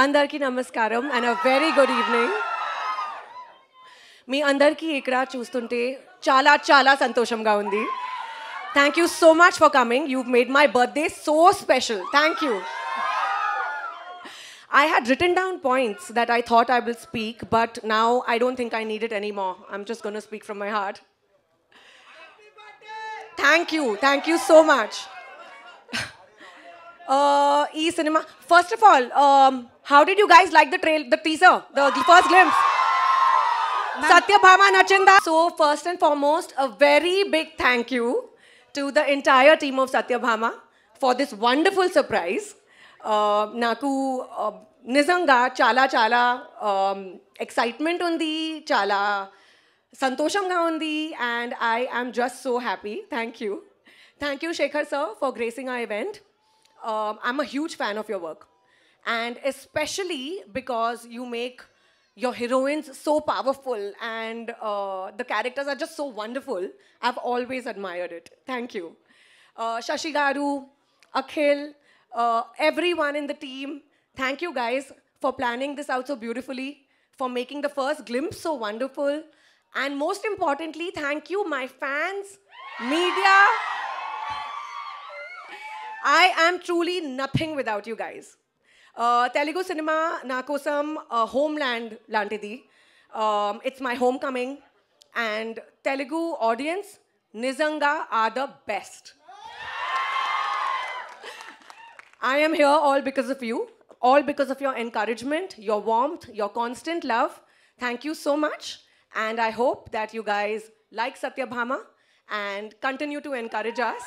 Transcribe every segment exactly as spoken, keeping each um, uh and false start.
Andarki namaskaram and a very good evening. Me andarki ikra chustunte chala chala santosham ga undi. Thank you so much for coming. You've made my birthday so special. Thank you. I had written down points that I thought I will speak, but now I don't think I need it anymore. I'm just going to speak from my heart. Thank you. Thank you so much. uh, E-cinema. First of all, um, how did you guys like the trail, the teaser, the, the first glimpse? Satyabhama Nachinda. So first and foremost, a very big thank you to the entire team of Satyabhama for this wonderful surprise. నాకు నిజంగా చాలా చాలా excitement ఉంది, చాలా సంతోషంగా ఉంది and I am just so happy. Thank you thank you Shekhar sir for gracing our event. I'm a huge fan of your work and especially because you make your heroines so powerful and uh, the characters are just so wonderful. I've always admired it. Thank you. Uh, Shashi Garu, Akhil, uh, everyone in the team, thank you guys for planning this out so beautifully, for making the first glimpse so wonderful, and most importantly, thank you my fans, media. I am truly nothing without you guys. Telugu cinema na kosam homeland lantidi. It's my homecoming and Telugu audience nizanga are the best. I am here all because of you, all because of your encouragement, your warmth, your constant love. Thank you so much and I hope that you guys like Satyabhama and continue to encourage us.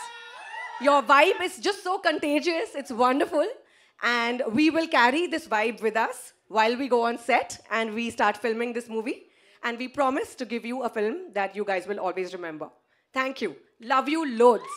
Your vibe is just so contagious, it's wonderful. And we will carry this vibe with us while we go on set and we start filming this movie. And we promise to give you a film that you guys will always remember. Thank you. Love you loads.